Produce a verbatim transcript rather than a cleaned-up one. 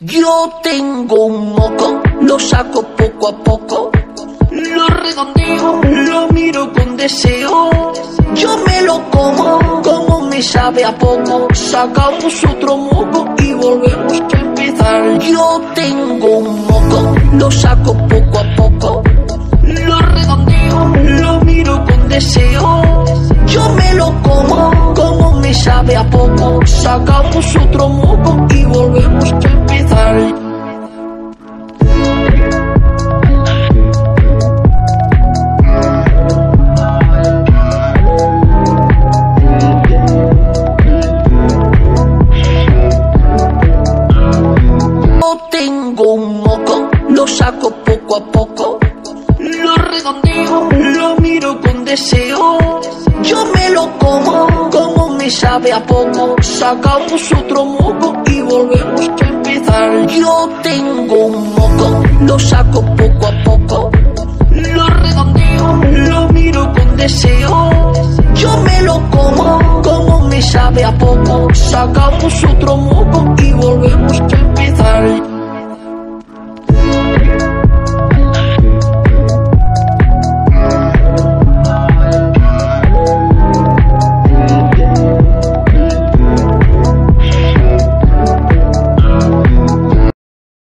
Yo tengo un moco, lo saco poco a poco, lo redondeo, lo miro con deseo. Yo me lo como, como me sabe a poco. Sacamos otro moco y volvemos a empezar. Yo tengo un moco, lo saco poco a poco, lo redondeo, lo miro con deseo. Yo me lo como, como me sabe a poco. Sacamos otro moco y volvemos a empezar. Tengo un moco, lo saco poco a poco, lo redondeo, lo miro con deseo. Yo me lo como, como me sabe a poco. Sacamos otro moco y volvemos a empezar. Yo tengo un moco, lo saco poco a poco, lo redondeo, lo miro con deseo. Yo me lo como, como me sabe a poco. Sacamos otro moco y volvemos a empezar.